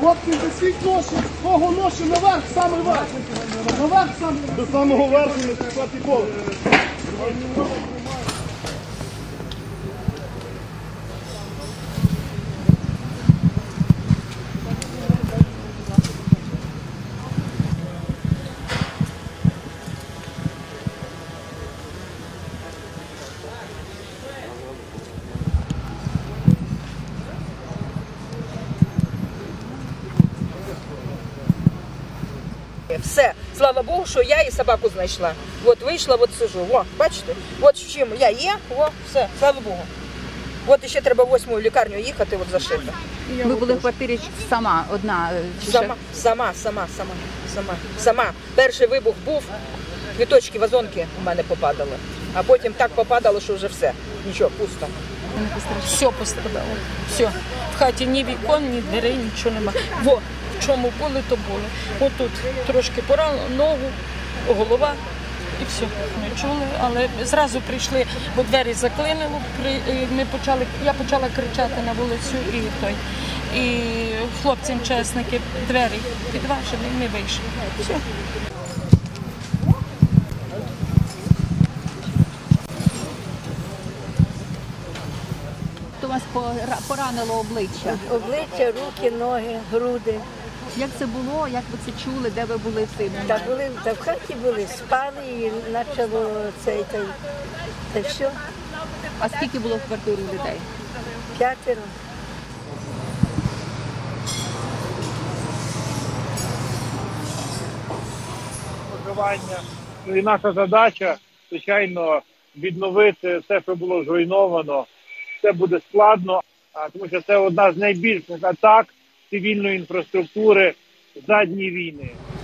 Хлопці, висіть ноші, кого ноші наверх, саме верх. Наверх саме. До самого верху на четвертий поверх. Все. Слава Богу, що я і собаку знайшла. От вийшла, от сижу. О, бачите? От з чим я є, о, все. Слава Богу. От іще треба в 8-му лікарню їхати, от зашита. Ви були в квартирі сама, одна? Сама. Перший вибух був, квіточки, вазонки у мене попадали. А потім так попадало, що вже все. Нічого, пусто. Все пострадало. Все. В хаті ні вікон, ні дверей, нічого немає. Во. В чому були, то було. Ось тут трошки поранило, ногу, голова і все. Не чули, але зразу прийшли, бо двері заклинило, я почала кричати на вулицю і хлопці-мчасники двері підважили, ми вийшли. Все. Поранило обличчя? Обличчя, руки, ноги, груди. Як це було? Як ви це чули? Де ви були в цей момент? Та в хаті були, спали і почало це, та все. А скільки було в квартирі людей? 5. І наша задача, звичайно, відновити все, що було зруйновано. Це буде складно, тому що це одна з найбільших атак цивільної інфраструктури за дні війни.